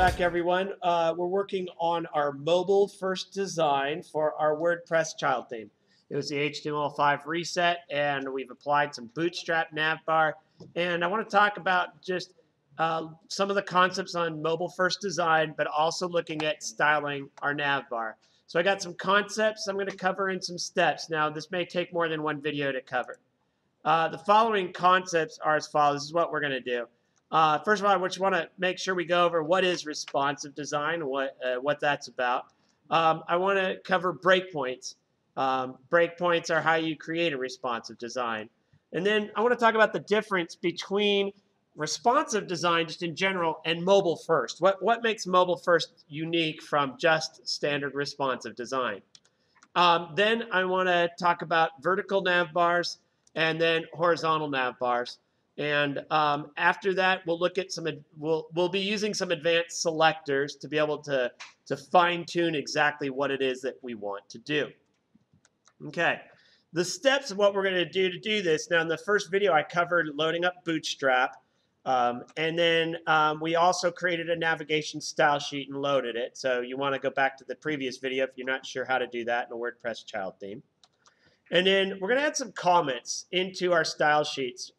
back, everyone. We're working on our mobile first design for our WordPress child theme. It was the HTML5 reset, and we've applied some Bootstrap navbar. And I want to talk about just some of the concepts on mobile first design, but also looking at styling our navbar. So I got some concepts I'm going to cover in some steps. Now, this may take more than one video to cover. The following concepts are as follows. This is what we're going to do. First of all, I just want to make sure we go over what is responsive design, what that's about. I want to cover breakpoints. Breakpoints are how you create a responsive design. And then I want to talk about the difference between responsive design just in general and mobile first. What makes mobile first unique from just standard responsive design? Then I want to talk about vertical navbars and then horizontal navbars. And after that, we'll look at some. We'll be using some advanced selectors to be able to fine-tune exactly what it is that we want to do. Okay, the steps of what we're going to do this. Now, in the first video, I covered loading up Bootstrap, and then we also created a navigation style sheet and loaded it. So you want to go back to the previous video if you're not sure how to do that in a WordPress child theme. And then we're going to add some comments into our style sheets.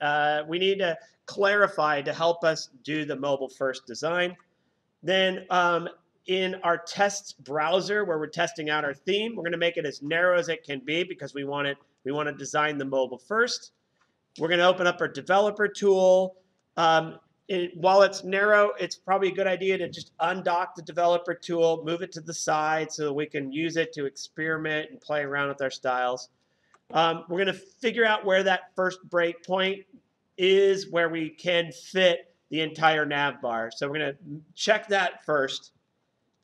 We need to clarify to help us do the mobile first design. Then in our test browser where we're testing out our theme, we're going to make it as narrow as it can be because we want to design the mobile first. We're going to open up our developer tool. While it's narrow, it's probably a good idea to just undock the developer tool, move it to the side so that we can use it to experiment and play around with our styles. We're going to figure out where that first breakpoint is, where we can fit the entire navbar. So we're going to check that first,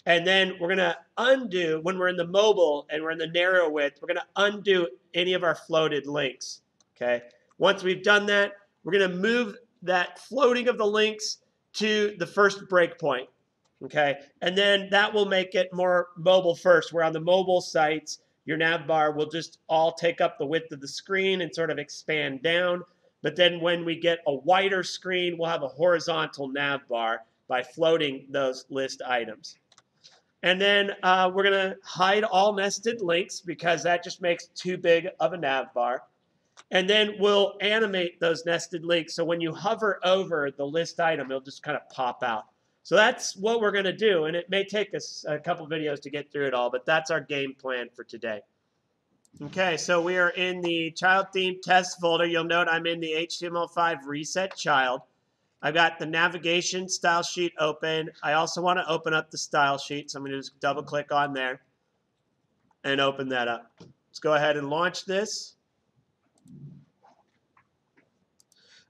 and then we're going to undo, when we're in the mobile and we're in the narrow width, we're going to undo any of our floated links. Okay. Once we've done that, we're going to move that floating of the links to the first breakpoint. Okay. And then that will make it more mobile first. We're on the mobile sites. Your navbar will just all take up the width of the screen and sort of expand down. But then when we get a wider screen, we'll have a horizontal navbar by floating those list items. And then we're going to hide all nested links because that just makes too big of a navbar. And then we'll animate those nested links. So when you hover over the list item, it'll just kind of pop out. So that's what we're going to do, and it may take us a couple videos to get through it all, but that's our game plan for today. Okay, so we are in the child theme test folder. You'll note I'm in the HTML5 reset child. I've got the navigation style sheet open. I also want to open up the style sheet, so I'm going to just double click on there and open that up. Let's go ahead and launch this.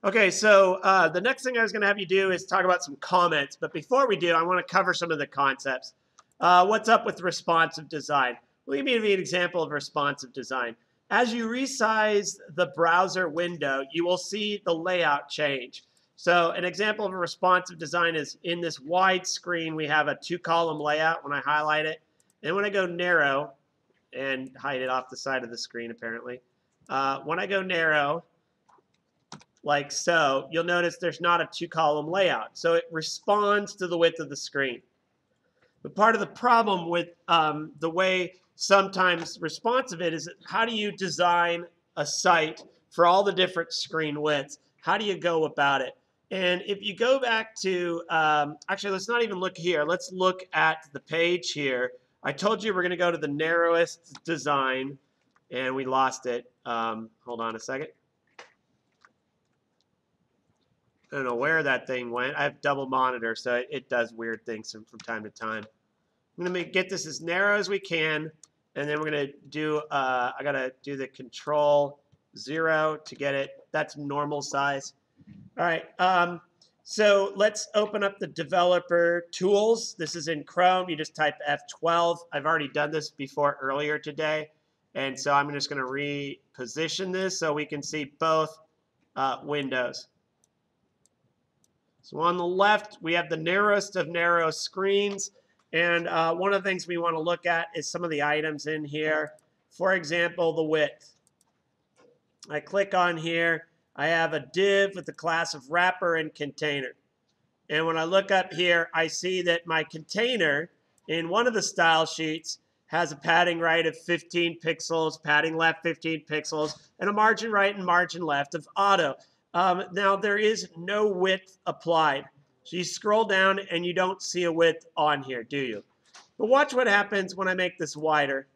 Okay, so the next thing I was going to have you do is talk about some comments. But before we do, I want to cover some of the concepts. What's up with responsive design? Well, let me give you an example of responsive design. As you resize the browser window, you will see the layout change. So an example of a responsive design is in this wide screen, we have a two-column layout when I highlight it. And when I go narrow, and hide it off the side of the screen apparently, when I go narrow, like so, you'll notice there's not a two-column layout. So it responds to the width of the screen. But part of the problem with the way sometimes responsive it is, how do you design a site for all the different screen widths? How do you go about it? And if you go back to, actually, let's not even look here. Let's look at the page here. I told you we're going to go to the narrowest design, and we lost it. Hold on a second. I don't know where that thing went. I have double monitor, so it does weird things from time to time. I'm going to get this as narrow as we can, and then we're going to do, I got to do the Control-0 to get it. That's normal size. All right, so let's open up the developer tools. This is in Chrome. You just type F12. I've already done this before earlier today, and so I'm just going to reposition this so we can see both windows. So on the left, we have the narrowest of narrow screens. And one of the things we want to look at is some of the items in here. For example, the width. I click on here. I have a div with the class of wrapper and container. And when I look up here, I see that my container in one of the style sheets has a padding right of 15 pixels, padding left 15 pixels, and a margin right and margin left of auto. Now, there is no width applied. So you scroll down and you don't see a width on here, do you? But watch what happens when I make this wider.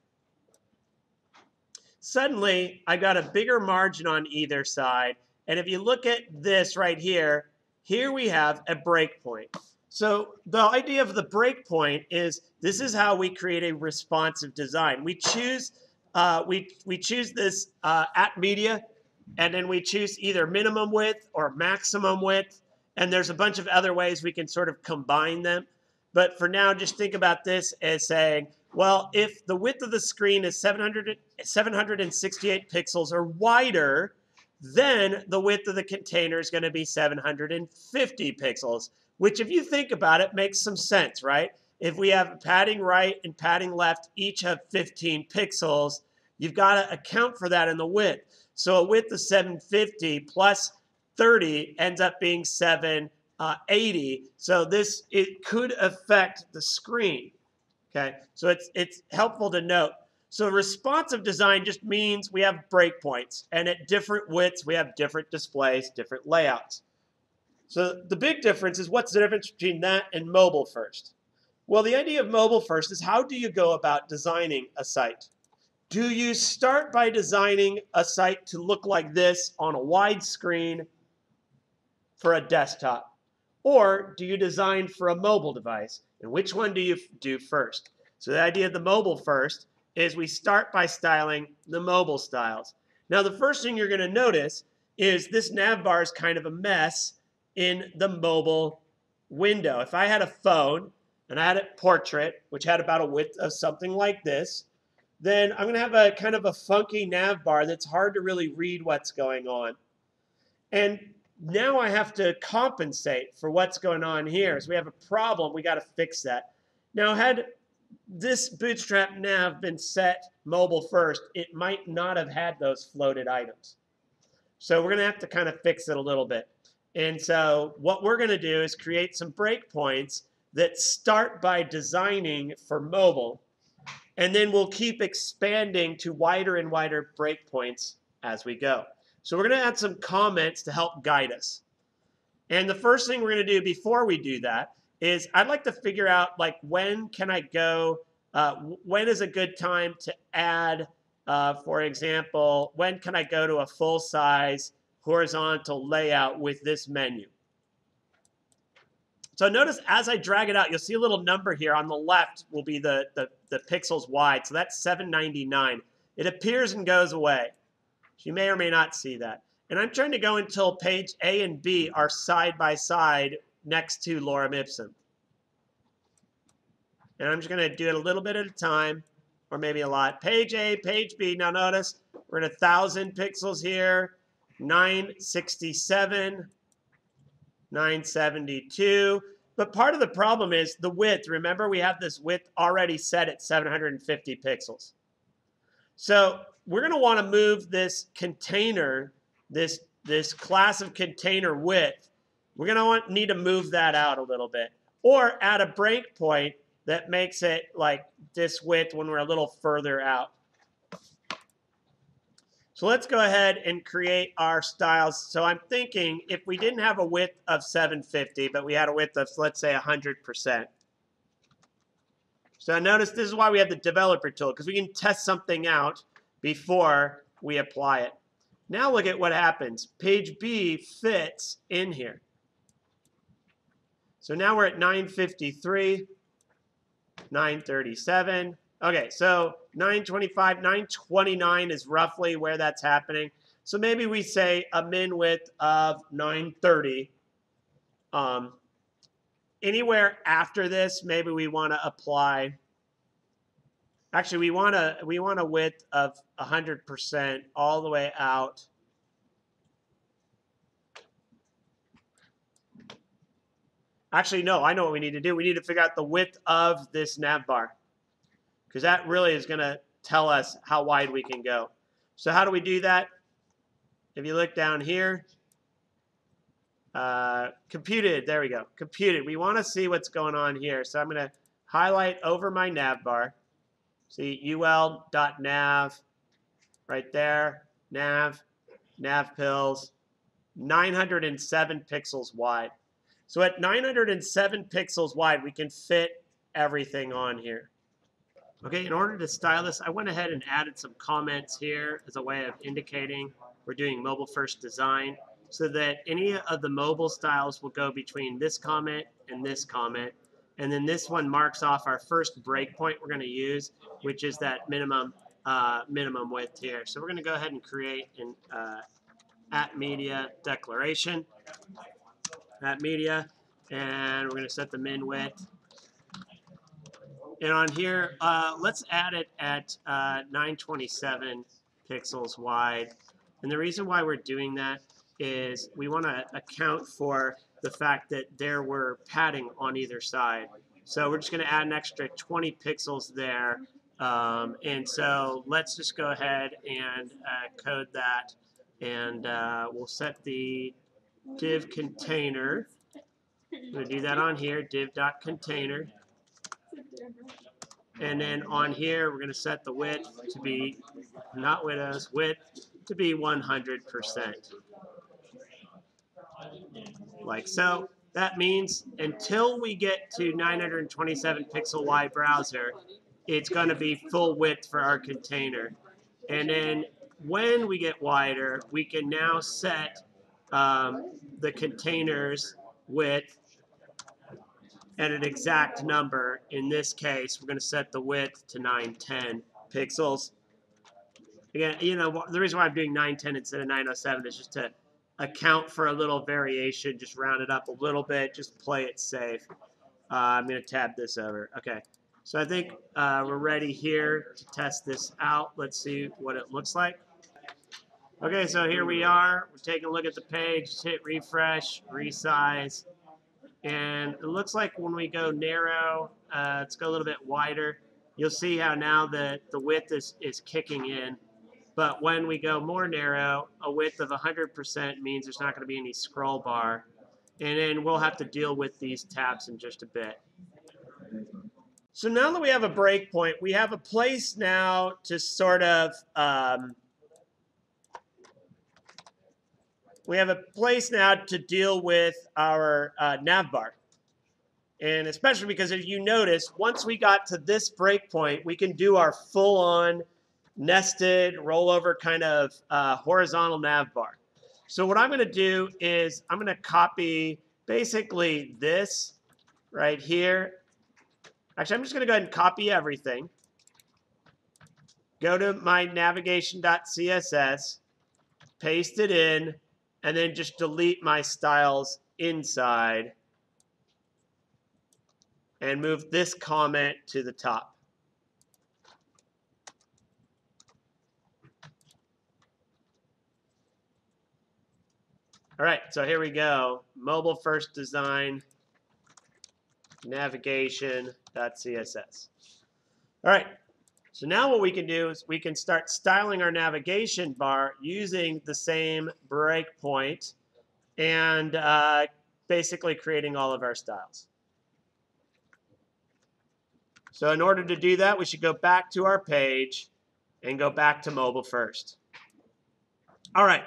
Suddenly, I got a bigger margin on either side. And if you look at this right here, here we have a breakpoint. So the idea of the breakpoint is this is how we create a responsive design. We choose we choose this at media, and then we choose either minimum width or maximum width. And there's a bunch of other ways we can sort of combine them. But for now, just think about this as saying, well, if the width of the screen is 768 pixels or wider, then the width of the container is going to be 750 pixels, which if you think about it makes some sense, right? If we have padding right and padding left each have 15 pixels, you've got to account for that in the width. So a width of 750 plus 30 ends up being 780. So this, it could affect the screen, okay? So it's helpful to note. So responsive design just means we have breakpoints, and at different widths, we have different displays, different layouts. So the big difference is what's the difference between that and mobile first? Well, the idea of mobile first is how do you go about designing a site? Do you start by designing a site to look like this on a wide screen for a desktop? Or do you design for a mobile device? And which one do you do first? So the idea of the mobile first is we start by styling the mobile styles. Now, the first thing you're going to notice is this nav bar is kind of a mess in the mobile window. If I had a phone and I had a portrait, which had about a width of something like this, then I'm going to have a kind of a funky nav bar that's hard to really read what's going on. And now I have to compensate for what's going on here. So we have a problem. We got to fix that. Now, had this Bootstrap nav been set mobile first, it might not have had those floated items. So we're going to have to kind of fix it a little bit. And so what we're going to do is create some breakpoints that start by designing for mobile, and then we'll keep expanding to wider and wider breakpoints as we go. So we're going to add some comments to help guide us. And the first thing we're going to do before we do that is I'd like to figure out, like, when can I go, when is a good time to add, for example, when can I go to a full-size horizontal layout with this menu? So notice as I drag it out, you'll see a little number here on the left will be the pixels wide. So that's 799. It appears and goes away. So you may or may not see that. And I'm trying to go until page A and B are side by side next to Lorem Ipsum. And I'm just going to do it a little bit at a time, or maybe a lot. Page A, page B. Now notice we're at 1,000 pixels here, 967, 972. But part of the problem is the width. Remember, we have this width already set at 750 pixels. So we're going to want to move this container, this class of container width. We're going to need to move that out a little bit, or add a breakpoint that makes it like this width when we're a little further out. So let's go ahead and create our styles. So I'm thinking if we didn't have a width of 750, but we had a width of, let's say, 100%. So notice this is why we have the developer tool, because we can test something out before we apply it. Now look at what happens. Page B fits in here. So now we're at 953, 937. Okay, so 925, 929 is roughly where that's happening. So maybe we say a min width of 930. Anywhere after this, maybe we want to apply. Actually, we want a width of 100% all the way out. Actually, no, I know what we need to do. We need to figure out the width of this nav bar, because that really is going to tell us how wide we can go. So how do we do that? If you look down here, Computed, there we go, computed. We want to see what's going on here. So I'm going to highlight over my nav bar. See, ul.nav, right there, nav pills, 907 pixels wide. So at 907 pixels wide, we can fit everything on here. Okay, in order to style this, I went ahead and added some comments here as a way of indicating we're doing mobile-first design, so that any of the mobile styles will go between this comment, and then this one marks off our first breakpoint we're going to use, which is that minimum width here. So we're going to go ahead and create an @media declaration, @media, and we're going to set the min width. And on here, let's add it at 927 pixels wide. And the reason why we're doing that is we want to account for the fact that there were padding on either side. So we're just going to add an extra 20 pixels there. And so let's just go ahead and code that. And we'll set the div container. I'm going to do that on here, div.container. And then on here, we're going to set the width to be, not width, width to be 100%. Like so. That means until we get to 927 pixel wide browser, it's going to be full width for our container. And then when we get wider, we can now set the container's width at an exact number. In this case, we're going to set the width to 910 pixels. Again, you know, the reason why I'm doing 910 instead of 907 is just to account for a little variation, just round it up a little bit, just play it safe. I'm going to tab this over. Okay, so I think we're ready here to test this out. Let's see what it looks like. Okay, so here we are. We're taking a look at the page. Just hit refresh, resize, and it looks like when we go narrow, let's go a little bit wider. You'll see how now the width is kicking in. But when we go more narrow, a width of 100% means there's not going to be any scroll bar. And then we'll have to deal with these tabs in just a bit. So now that we have a breakpoint, we have a place now to sort of, we have a place now to deal with our navbar. And especially because if you notice, once we got to this breakpoint, we can do our full-on nested rollover kind of horizontal nav bar. So what I'm going to do is I'm going to copy basically this right here. Actually, I'm just going to go ahead and copy everything. Go to my navigation.css, paste it in, and then just delete my styles inside and move this comment to the top. All right, so here we go. Mobile first design, navigation.css. All right, so now what we can do is we can start styling our navigation bar using the same breakpoint and basically creating all of our styles. So in order to do that, we should go back to our page and go back to mobile first. All right.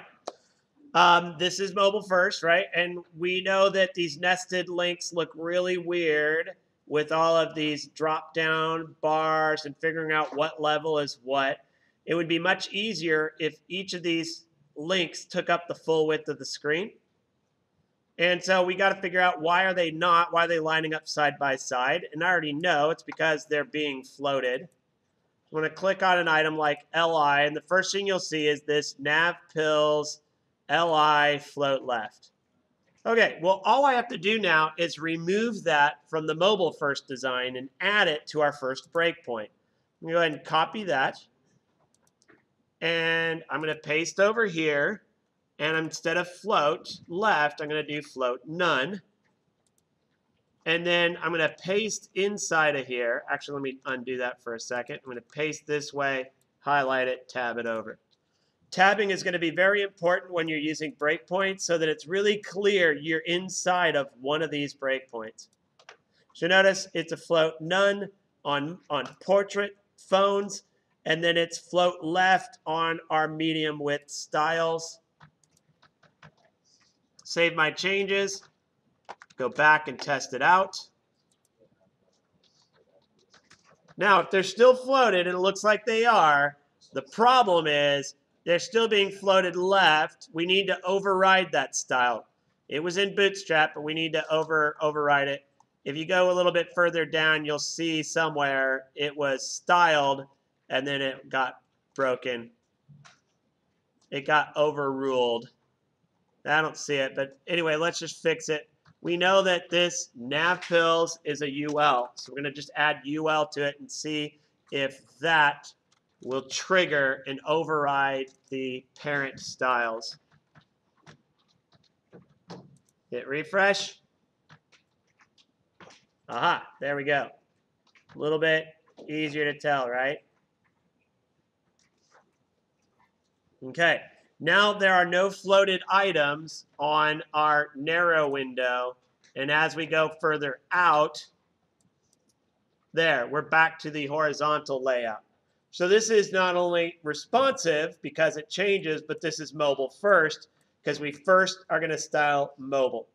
This is mobile first, right? And we know that these nested links look really weird with all of these drop-down bars and figuring out what level is what. It would be much easier if each of these links took up the full width of the screen. And so we got to figure out why are they lining up side by side? And I already know it's because they're being floated. I'm going to click on an item like LI, and the first thing you'll see is this nav pills LI float left. Okay, well, all I have to do now is remove that from the mobile first design and add it to our first breakpoint. I'm going to go ahead and copy that. And I'm going to paste over here. And instead of float left, I'm going to do float none. And then I'm going to paste inside of here. Actually, let me undo that for a second. I'm going to paste this way, highlight it, tab it over. Tabbing is going to be very important when you're using breakpoints so that it's really clear you're inside of one of these breakpoints. So notice it's a float none on portrait phones, and then it's float left on our medium width styles. Save my changes, go back and test it out. Now, if they're still floated, and it looks like they are, the problem is they're still being floated left. We need to override that style. It was in Bootstrap, but we need to override it. If you go a little bit further down, you'll see somewhere it was styled, and then it got broken. It got overruled. I don't see it, but anyway, let's just fix it. We know that this navpills is a UL, so we're going to just add UL to it and see if that will trigger and override the parent styles. Hit refresh. Aha, there we go. A little bit easier to tell, right? Okay. Now there are no floated items on our narrow window, and as we go further out, there, we're back to the horizontal layout. So this is not only responsive because it changes, but this is mobile first because we first are going to style mobile.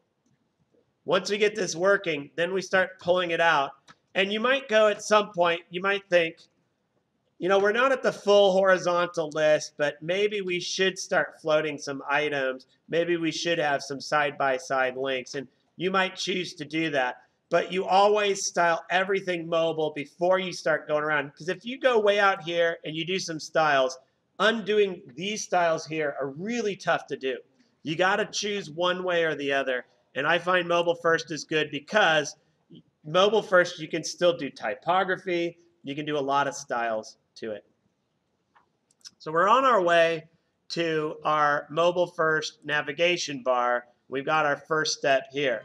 Once we get this working, then we start pulling it out, and you might go at some point, you might think, you know, we're not at the full horizontal list, but maybe we should start floating some items. Maybe we should have some side-by-side links, and you might choose to do that. But you always style everything mobile before you start going around, because if you go way out here and you do some styles, undoing these styles here are really tough to do. You got to choose one way or the other, and I find mobile first is good because mobile first you can still do typography. You can do a lot of styles to it. So we're on our way to our mobile first navigation bar. We've got our first step here.